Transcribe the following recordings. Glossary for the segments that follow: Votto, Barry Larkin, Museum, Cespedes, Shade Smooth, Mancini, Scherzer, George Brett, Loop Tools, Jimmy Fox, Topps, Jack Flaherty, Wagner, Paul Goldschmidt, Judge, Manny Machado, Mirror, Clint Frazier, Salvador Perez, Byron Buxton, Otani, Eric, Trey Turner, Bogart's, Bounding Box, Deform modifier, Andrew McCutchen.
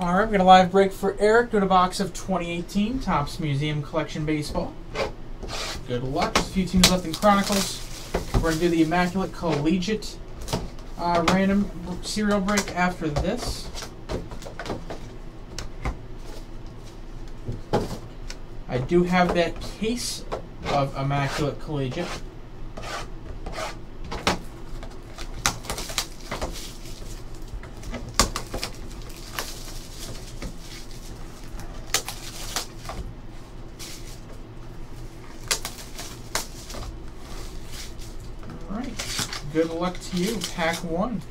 All right, we're going to live break for Eric. Go to box of 2018 Topps Museum Collection Baseball. Good luck. Just a few teams left in Chronicles. We're going to do the Immaculate Collegiate random serial break after this. I do have that case of Immaculate Collegiate. Good luck to you, pack one.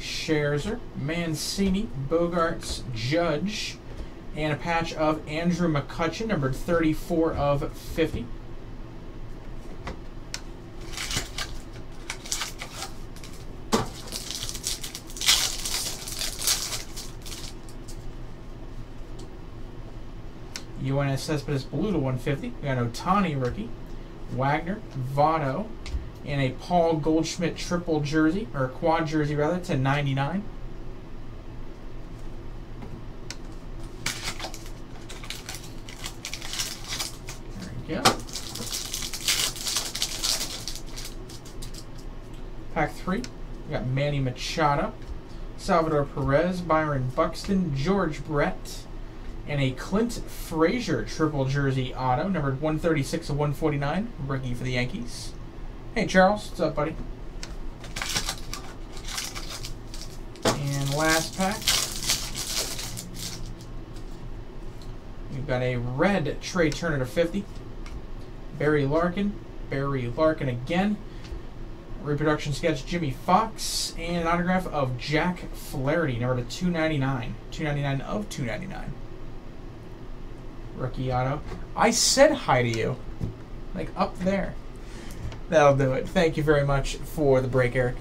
Scherzer, Mancini, Bogart's, Judge, and a patch of Andrew McCutchen, numbered 34 of 50. UNS Cespedes blue to 150. We got Otani rookie, Wagner, Votto, and a Paul Goldschmidt triple jersey, or quad jersey rather, to 99. There we go. Pack three. We got Manny Machado, Salvador Perez, Byron Buxton, George Brett, and a Clint Frazier triple jersey auto, numbered 136 of 149, rookie for the Yankees. Hey, Charles, what's up, buddy? And last pack. We've got a red Trey Turner to 50. Barry Larkin again. Reproduction sketch Jimmy Fox, and an autograph of Jack Flaherty, numbered to 299. 299 of 299. Rookie auto. I said hi to you. Like up there. That'll do it. Thank you very much for the break, Eric.